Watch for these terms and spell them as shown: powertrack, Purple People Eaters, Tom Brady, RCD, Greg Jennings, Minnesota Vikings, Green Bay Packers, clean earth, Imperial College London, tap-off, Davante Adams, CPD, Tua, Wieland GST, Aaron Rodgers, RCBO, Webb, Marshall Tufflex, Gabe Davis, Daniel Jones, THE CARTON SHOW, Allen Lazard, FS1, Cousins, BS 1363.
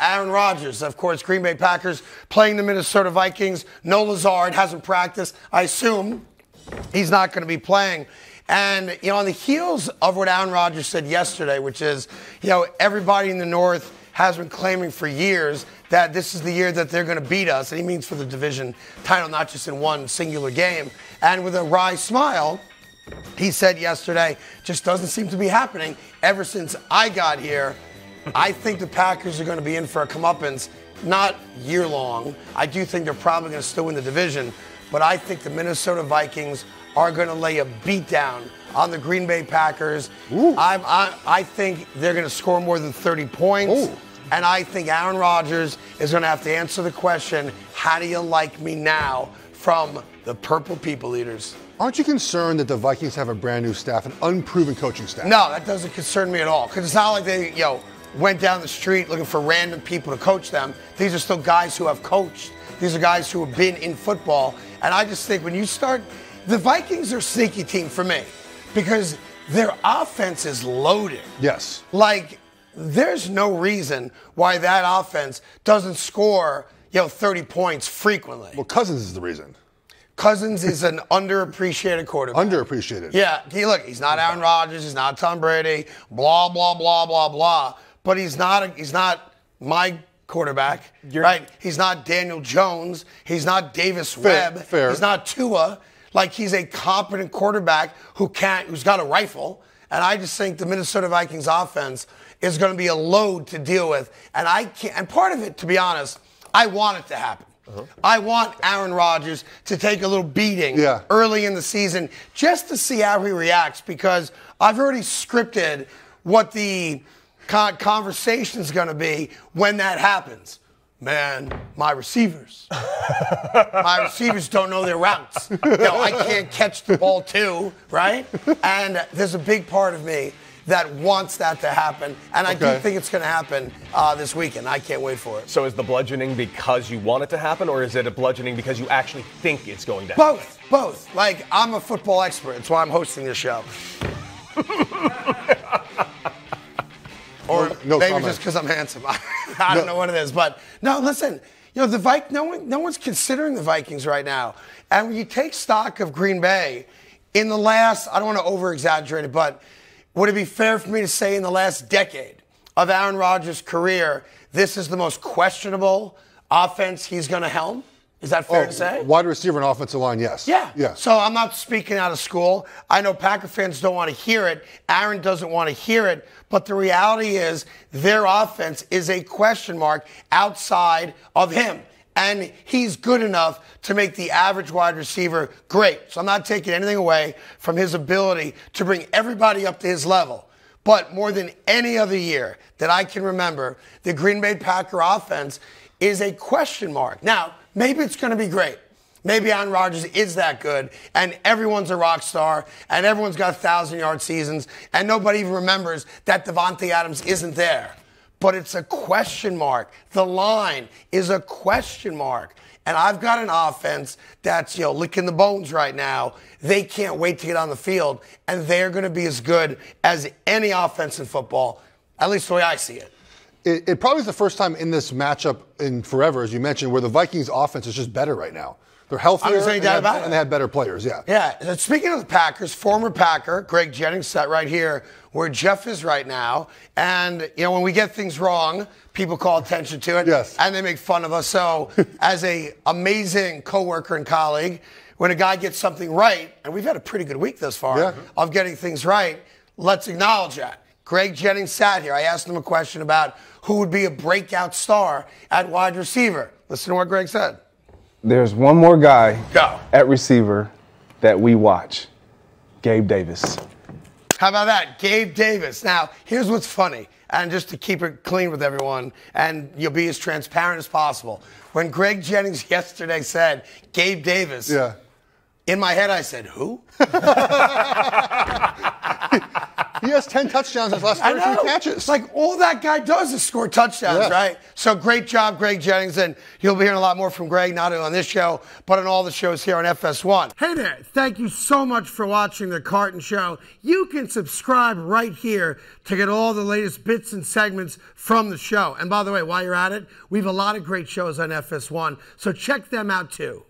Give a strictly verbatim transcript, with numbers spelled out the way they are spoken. Aaron Rodgers, of course, Green Bay Packers, playing the Minnesota Vikings. No Lazard, hasn't practiced. I assume he's not going to be playing. And, you know, on the heels of what Aaron Rodgers said yesterday, which is, you know, everybody in the North has been claiming for years that this is the year that they're going to beat us. And he means for the division title, not just in one singular game. And with a wry smile, he said yesterday, just doesn't seem to be happening ever since I got here. I think the Packers are going to be in for a comeuppance, not year-long. I do think they're probably going to still win the division, but I think the Minnesota Vikings are going to lay a beatdown on the Green Bay Packers. I'm, I, I think they're going to score more than thirty points, Ooh. and I think Aaron Rodgers is going to have to answer the question, how do you like me now, from the Purple People Eaters. Aren't you concerned that the Vikings have a brand new staff, an unproven coaching staff? No, that doesn't concern me at all, because it's not like they, you know, went down the street looking for random people to coach them. These are still guys who have coached. These are guys who have been in football. And I just think when you start, the Vikings are a sneaky team for me because their offense is loaded. Yes. Like, there's no reason why that offense doesn't score, you know, thirty points frequently. Well, Cousins is the reason. Cousins is an underappreciated quarterback. Underappreciated. Yeah. He, look, he's not Aaron Rodgers. He's not Tom Brady. Blah, blah, blah, blah, blah. But he's not a, he's not my quarterback, You're, right? He's not Daniel Jones. He's not Davis Webb. Fair. He's not Tua. Like, he's a competent quarterback who can't, who's got a rifle. And I just think the Minnesota Vikings offense is going to be a load to deal with. And I can't. And part of it, to be honest, I want it to happen. Uh-huh. I want Aaron Rodgers to take a little beating yeah. early in the season just to see how he reacts, because I've already scripted what the conversation's going to be when that happens. Man, my receivers. my receivers don't know their routes. You know, I can't catch the ball too, right? And there's a big part of me that wants that to happen, and okay. I do think it's going to happen uh, this weekend. I can't wait for it. So is the bludgeoning because you want it to happen, or is it a bludgeoning because you actually think it's going to happen? Both, both. Like, I'm a football expert. That's why I'm hosting this show. Or no, no maybe comment. Just because I'm handsome. I, I no. don't know what it is. But, no, listen, you know, the Vic, no, one, no one's considering the Vikings right now. And when you take stock of Green Bay, in the last, I don't want to over-exaggerate it, but would it be fair for me to say in the last decade of Aaron Rodgers' career, this is the most questionable offense he's going to helm? Is that fair oh, to say? Wide receiver and offensive line, yes. Yeah. yeah. So I'm not speaking out of school. I know Packer fans don't want to hear it. Aaron doesn't want to hear it. But the reality is their offense is a question mark outside of him. And he's good enough to make the average wide receiver great. So I'm not taking anything away from his ability to bring everybody up to his level. But more than any other year that I can remember, the Green Bay Packer offense is a question mark. Now, maybe it's going to be great. Maybe Aaron Rodgers is that good, and everyone's a rock star, and everyone's got thousand-yard seasons, and nobody even remembers that Davante Adams isn't there. But it's a question mark. The line is a question mark. And I've got an offense that's, you know, licking the bones right now. They can't wait to get on the field, and they're going to be as good as any offense in football, at least the way I see it. It, it probably is the first time in this matchup in forever, as you mentioned, where the Vikings' offense is just better right now. They're healthier and, they have, and they have better players, yeah. Yeah, and speaking of the Packers, former Packer, Greg Jennings sat right here where Jeff is right now. And, you know, when we get things wrong, people call attention to it. Yes. And they make fun of us. So as an amazing coworker and colleague, when a guy gets something right, and we've had a pretty good week thus far yeah. of getting things right, let's acknowledge that. Greg Jennings sat here. I asked him a question about who would be a breakout star at wide receiver. Listen to what Greg said. There's one more guy Go. at receiver that we watch, Gabe Davis. How about that? Gabe Davis. Now, here's what's funny, and just to keep it clean with everyone, and you'll be as transparent as possible. When Greg Jennings yesterday said, Gabe Davis, yeah. in my head I said, who? He has ten touchdowns in his last thirty-three catches. Like, all that guy does is score touchdowns, yeah. right? So great job, Greg Jennings, and you'll be hearing a lot more from Greg, not on this show, but on all the shows here on F S one. Hey there, thank you so much for watching The Carton Show. You can subscribe right here to get all the latest bits and segments from the show. And by the way, while you're at it, we have a lot of great shows on F S one, so check them out too.